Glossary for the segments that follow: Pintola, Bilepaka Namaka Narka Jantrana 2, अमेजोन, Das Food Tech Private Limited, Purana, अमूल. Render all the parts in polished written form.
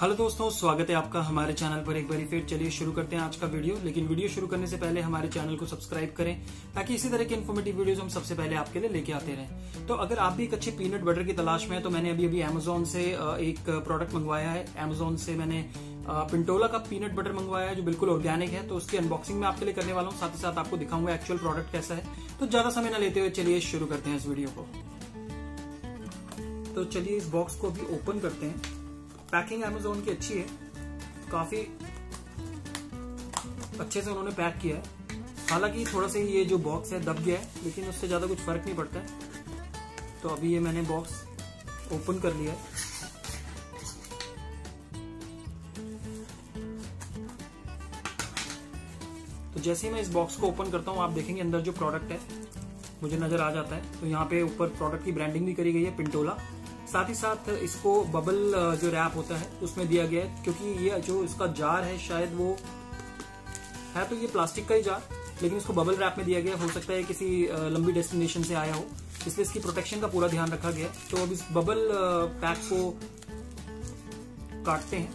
Hello दोस्तों, स्वागत है आपका हमारे चैनल पर एक बार फिर। चलिए शुरू करते हैं आज का वीडियो। लेकिन वीडियो शुरू करने से पहले हमारे चैनल को सब्सक्राइब करें ताकि इसी तरह के इन्फॉर्मेटिव वीडियोस हम सबसे पहले आपके लिए लेके आते रहें। तो अगर आप भी एक अच्छे पीनट बटर की तलाश में है तो मैंने अभी अमेजोन से एक प्रोडक्ट मंगवाया है। अमेजोन से मैंने पिंटोला का पीनट बटर मंगवाया है जो बिल्कुल ऑर्गेनिक है। तो उसकी अनबॉक्सिंग में आपके लिए करने वाला हूँ, साथ ही साथ आपको दिखाऊंगा एक्चुअल प्रोडक्ट कैसा है। तो ज्यादा समय न लेते हुए चलिए शुरू करते हैं इस वीडियो को। तो चलिए इस बॉक्स को अभी ओपन करते हैं। पैकिंग अमेजोन की अच्छी है, काफी अच्छे से उन्होंने पैक किया है। हालांकि थोड़ा सा ये जो बॉक्स है दब गया है, लेकिन उससे ज्यादा कुछ फर्क नहीं पड़ता है। तो अभी ये मैंने बॉक्स ओपन कर लिया है। तो जैसे ही मैं इस बॉक्स को ओपन करता हूँ, आप देखेंगे अंदर जो प्रोडक्ट है मुझे नजर आ जाता है। तो यहाँ पे ऊपर प्रोडक्ट की ब्रांडिंग भी करी गई है पिंटोला। साथ ही साथ इसको बबल जो रैप होता है उसमें दिया गया है, क्योंकि ये जो इसका जार है शायद वो है तो ये प्लास्टिक का ही जार, लेकिन इसको बबल रैप में दिया गया। हो सकता है किसी लंबी डेस्टिनेशन से आया हो, इसलिए इसकी प्रोटेक्शन का पूरा ध्यान रखा गया। तो अब इस बबल पैक को काटते हैं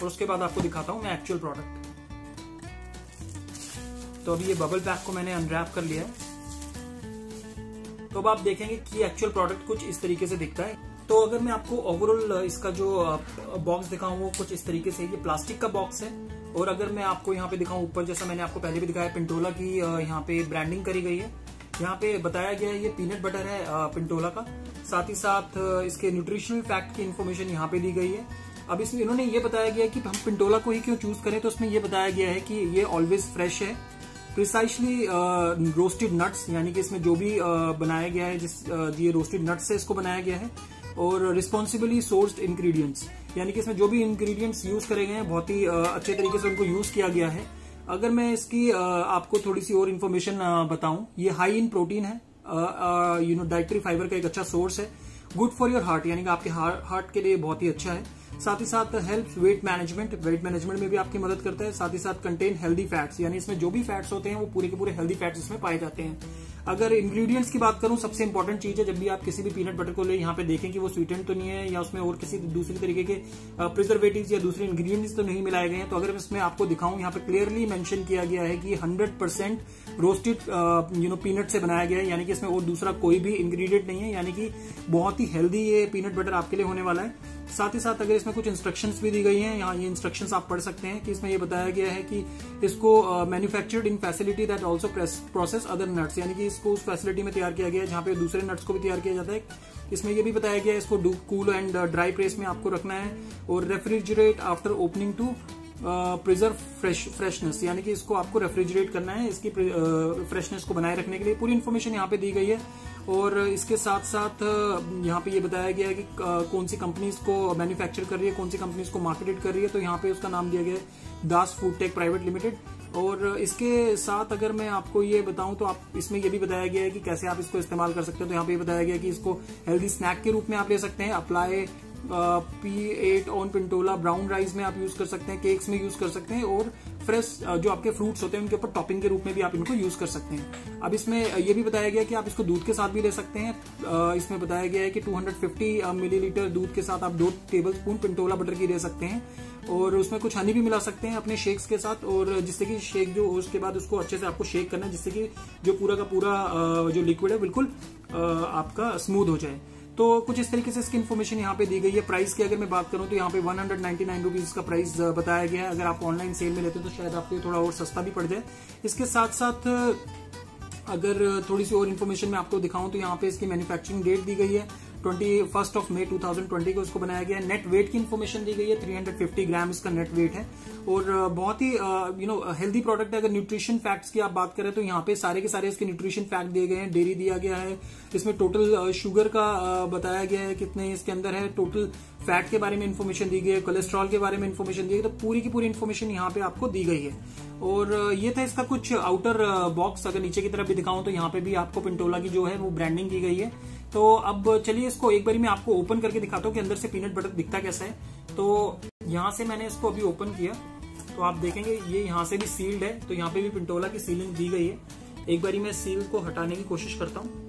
और उसके बाद आपको दिखाता हूँ मैं एक्चुअल प्रोडक्ट। तो अभी ये बबल पैक को मैंने अनरैप कर लिया है। तो अब आप देखेंगे कि एक्चुअल प्रोडक्ट कुछ इस तरीके से दिखता है। तो अगर मैं आपको ओवरऑल इसका जो बॉक्स दिखाऊं वो कुछ इस तरीके से, ये प्लास्टिक का बॉक्स है। और अगर मैं आपको यहाँ पे दिखाऊं ऊपर, जैसा मैंने आपको पहले भी दिखाया, पिंटोला की यहाँ पे ब्रांडिंग करी गई है। यहाँ पे बताया गया है ये पीनट बटर है पिंटोला का। साथ ही साथ इसके न्यूट्रिशनल फैक्ट की इन्फॉर्मेशन यहाँ पे दी गई है। अब इसमें इन्होंने ये बताया गया है कि हम पिंटोला को ही क्यों चूज करें, तो उसमें ये बताया गया है कि ये ऑलवेज फ्रेश है, प्रिसाइसली रोस्टेड नट्स, यानी कि इसमें जो भी बनाया गया है ये रोस्टेड नट्स से इसको बनाया गया है, और रिस्पॉन्सिबली सोर्स्ड इंग्रेडिएंट्स, यानी कि इसमें जो भी इंग्रेडिएंट्स यूज करे गए हैं बहुत ही अच्छे तरीके से उनको यूज किया गया है। अगर मैं इसकी आपको थोड़ी सी और इन्फॉर्मेशन बताऊं, ये हाई इन प्रोटीन है, डाइटरी फाइबर का एक अच्छा सोर्स है, गुड फॉर योर हार्ट, यानी कि आपके हार्ट के लिए बहुत ही अच्छा है। साथ ही साथ हेल्प वेट मैनेजमेंट में भी आपकी मदद करता है। साथ ही साथ कंटेन हेल्दी फैट्स, यानी इसमें जो भी फैट्स होते हैं वो पूरे के पूरे हेल्दी फैट्स इसमें पाए जाते हैं। अगर इंग्रेडिएंट्स की बात करूं, सबसे इंपॉर्टेंट चीज है जब भी आप किसी भी पीनट बटर को ले, यहाँ पे देखें कि वो स्वीटन तो नहीं है या उसमें और किसी दूसरे तरीके के प्रिजर्वेटिव या दूसरे इंग्रीडियंट्स तो नहीं मिलाए गए हैं। तो अगर इसमें आपको दिखाऊं, यहाँ पे क्लियरली मेंशन किया गया है कि 100% रोस्टेड पीनट से बनाया गया है, यानी कि इसमें और दूसरा कोई भी इंग्रीडियंट नहीं है, यानी कि बहुत ही हेल्दी ये पीनट बटर आपके लिए होने वाला है। साथ ही साथ अगर इसमें कुछ इंस्ट्रक्शंस भी दी गई हैं, यहाँ ये इंस्ट्रक्शंस आप पढ़ सकते हैं कि इसमें ये बताया गया है कि इसको manufactured in facility that also process other nuts, यानी कि इसको उस फैसिलिटी में तैयार किया गया है जहाँ पे दूसरे नट्स को भी तैयार किया जाता है। इसमें यह भी बताया गया है इसको कूल एंड ड्राई प्रेस में आपको रखना है और refrigerate after opening to preserve freshness, यानी कि इसको आपको रेफ्रिजरेट करना है इसकी फ्रेशनेस को बनाए रखने के लिए। पूरी इन्फॉर्मेशन यहाँ पे दी गई है। और इसके साथ साथ यहाँ पे ये बताया गया है कि कौन सी कंपनीज को मैन्युफैक्चर कर रही है, कौन सी कंपनीज को मार्केटेड कर रही है। तो यहाँ पे उसका नाम दिया गया है Das food tech private limited. और इसके साथ अगर मैं आपको ये बताऊं तो आप इसमें ये भी बताया गया है कि कैसे आप इसको इस्तेमाल कर सकते हैं। तो यहाँ पे ये बताया गया है कि इसको हेल्दी स्नैक के रूप में आप ले सकते हैं, apply P8 on Pintola, brown rice में आप यूज कर सकते हैं, केक्स में यूज कर सकते हैं, और फ्रेश जो आपके फ्रूट्स होते हैं उनके ऊपर टॉपिंग के रूप में भी आप इनको यूज कर सकते हैं। अब इसमें यह भी बताया गया कि आप इसको दूध के साथ भी ले सकते हैं। इसमें बताया गया है कि 250 मिलीलीटर दूध के साथ आप 2 टेबलस्पून पिंटोला बटर की ले सकते हैं और उसमें कुछ हनी भी मिला सकते हैं अपने शेक्स के साथ, और जिससे कि शेक जो उसके बाद उसको अच्छे से आपको शेक करना है, जिससे कि जो पूरा का पूरा जो लिक्विड है बिल्कुल आपका स्मूथ हो जाए। तो कुछ इस तरीके से इसकी इन्फॉर्मेशन यहाँ पे दी गई है। प्राइस की अगर मैं बात करूँ तो यहाँ पे 199 रुपीज इसका प्राइस बताया गया है। अगर आप ऑनलाइन सेल में लेते हैं तो शायद आपको थोड़ा और सस्ता भी पड़ जाए। इसके साथ साथ अगर थोड़ी सी और इन्फॉर्मेशन मैं आपको दिखाऊं तो यहाँ पे इसकी मैन्युफैक्चरिंग डेट दी गई है 21 मई 2020 को इसको बनाया गया है। नेट वेट की इन्फॉर्मेशन दी गई है, 350 ग्राम इसका नेट वेट है और बहुत ही हेल्दी प्रोडक्ट है। अगर न्यूट्रिशन फैक्ट्स की आप बात करें तो यहाँ पे सारे के सारे इसके न्यूट्रिशन फैक्ट दिए गए हैं, डेयरी दिया गया है, इसमें टोटल शुगर का बताया गया है कितने इसके अंदर है, टोटल फैट के बारे में इन्फॉर्मेशन दी गई है, कोलेस्ट्रॉल के बारे में इन्फॉर्मेशन दी गई है। तो पूरी की पूरी इन्फॉर्मेशन यहाँ पे आपको दी गई है। और ये था इसका कुछ आउटर बॉक्स। अगर नीचे की तरफ भी दिखाऊं तो यहाँ पे भी आपको पिंटोला की जो है वो ब्रांडिंग की गई है। तो अब चलिए इसको एक बारी मैं आपको ओपन करके दिखाता हूँ कि अंदर से पीनट बटर दिखता कैसा है। तो यहाँ से मैंने इसको अभी ओपन किया तो आप देखेंगे ये यहाँ से भी सील्ड है, तो यहाँ पे भी पिंटोला की सीलिंग दी गई है। एक बारी मैं सील को हटाने की कोशिश करता हूँ।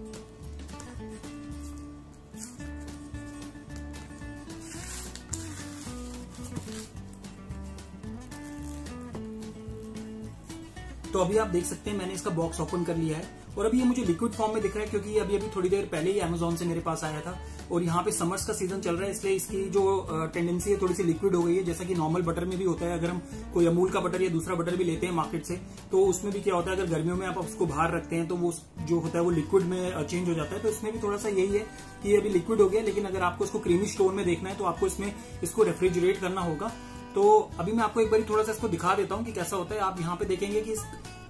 तो अभी आप देख सकते हैं मैंने इसका बॉक्स ओपन कर लिया है और अभी ये मुझे लिक्विड फॉर्म में दिख रहा है क्योंकि ये अभी थोड़ी देर पहले ही अमेजोन से मेरे पास आया था और यहाँ पे समर्स का सीजन चल रहा है इसलिए इसकी जो टेंडेंसी है थोड़ी सी लिक्विड हो गई है, जैसा कि नॉर्मल बटर में भी होता है। अगर हम कोई अमूल का बटर या दूसरा बटर भी लेते हैं मार्केट से तो उसमें भी क्या होता है, अगर गर्मियों में आप उसको बाहर रखते हैं तो वो जो होता है वो लिक्विड में चेंज हो जाता है। तो इसमें भी थोड़ा सा यही है कि ये अभी लिक्विड हो गया, लेकिन अगर आपको इसको क्रीमी स्टोन में देखना है तो आपको इसमें इसको रेफ्रिजरेट करना होगा। तो अभी मैं आपको एक बार थोड़ा सा इसको दिखा देता हूँ कि कैसा होता है। आप यहाँ पे देखेंगे कि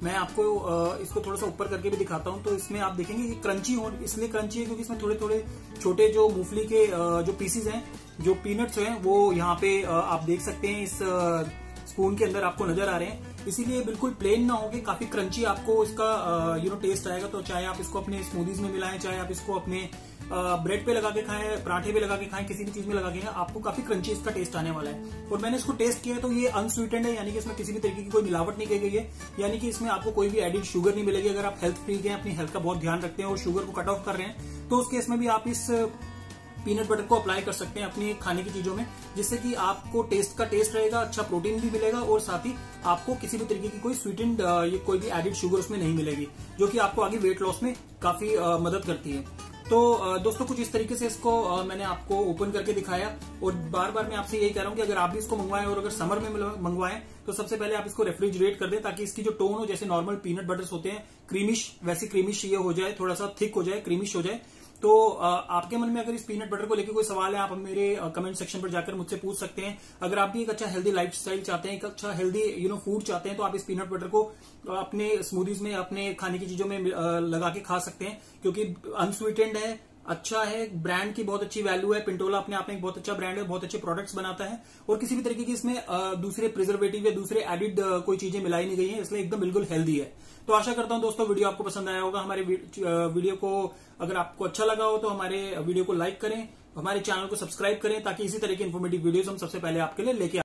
मैं आपको इसको थोड़ा सा ऊपर करके भी दिखाता हूँ। तो इसमें आप देखेंगे कि क्रंची हो, इसलिए क्रंची है क्योंकि इसमें थोड़े थोड़े छोटे जो मूंगफली के जो पीसेज हैं, जो पीनट्स हैं वो यहाँ पे आप देख सकते हैं इस स्पून के अंदर आपको नजर आ रहे हैं। इसीलिए बिल्कुल प्लेन ना होगी, काफी क्रंची आपको इसका टेस्ट आएगा। तो चाहे आप इसको अपने स्मूदीज में मिलाएं, चाहे आप इसको अपने ब्रेड पे लगा के खाएं, पराठे पे लगा के खाएं, किसी भी चीज में लगा के खाएं, आपको काफी क्रंची इसका टेस्ट आने वाला है। और मैंने इसको टेस्ट किया तो ये अनस्वीटेंड है, यानी कि इसमें किसी भी तरीके की कोई मिलावट नहीं की गई है, यानी कि इसमें आपको कोई भी एडिड शुगर नहीं मिलेगी। अगर आप हेल्थ फ्रीक हैं, अपनी हेल्थ का बहुत ध्यान रखते हैं और शुगर को कट ऑफ कर रहे हैं तो उस केस में भी आप इस पीनट बटर को अप्लाई कर सकते हैं अपनी खाने की चीजों में, जिससे कि आपको टेस्ट का टेस्ट रहेगा, अच्छा प्रोटीन भी मिलेगा और साथ ही आपको किसी भी तरीके की कोई स्वीटेंड या कोई भी एडिड शुगर उसमें नहीं मिलेगी, जो कि आपको आगे वेट लॉस में काफी मदद करती है। तो दोस्तों कुछ इस तरीके से इसको मैंने आपको ओपन करके दिखाया और बार बार मैं आपसे यही कह रहा हूँ कि अगर आप भी इसको मंगवाएं और अगर समर में मंगवाएं तो सबसे पहले आप इसको रेफ्रिजरेट कर दें ताकि इसकी जो टोन हो, जैसे नॉर्मल पीनट बटर्स होते हैं क्रीमिश, वैसे क्रीमिश ये हो जाए, थोड़ा सा थिक हो जाए, क्रीमिश हो जाए। तो आपके मन में अगर इस पीनट बटर को लेकर कोई सवाल है आप मेरे कमेंट सेक्शन पर जाकर मुझसे पूछ सकते हैं। अगर आप भी एक अच्छा हेल्दी लाइफस्टाइल चाहते हैं, एक अच्छा हेल्दी फूड चाहते हैं तो आप इस पीनट बटर को अपने स्मूदीज में, अपने खाने की चीजों में लगा के खा सकते हैं क्योंकि अनस्वीटेंड है, अच्छा है, ब्रांड की बहुत अच्छी वैल्यू है। पिंटोला अपने आप में एक बहुत अच्छा ब्रांड है, बहुत अच्छे प्रोडक्ट्स बनाता है और किसी भी तरीके की इसमें दूसरे प्रिजर्वेटिव या दूसरे एडिड कोई चीजें मिलाई नहीं गई है, इसलिए एकदम बिल्कुल हेल्दी है। तो आशा करता हूं दोस्तों वीडियो आपको पसंद आया होगा। हमारे वीडियो को अगर आपको अच्छा लगा हो तो हमारे वीडियो को लाइक करें, हमारे चैनल को सब्सक्राइब करें ताकि इसी तरह की इन्फॉर्मेटिव वीडियोज हम सबसे पहले आपके लिए लेके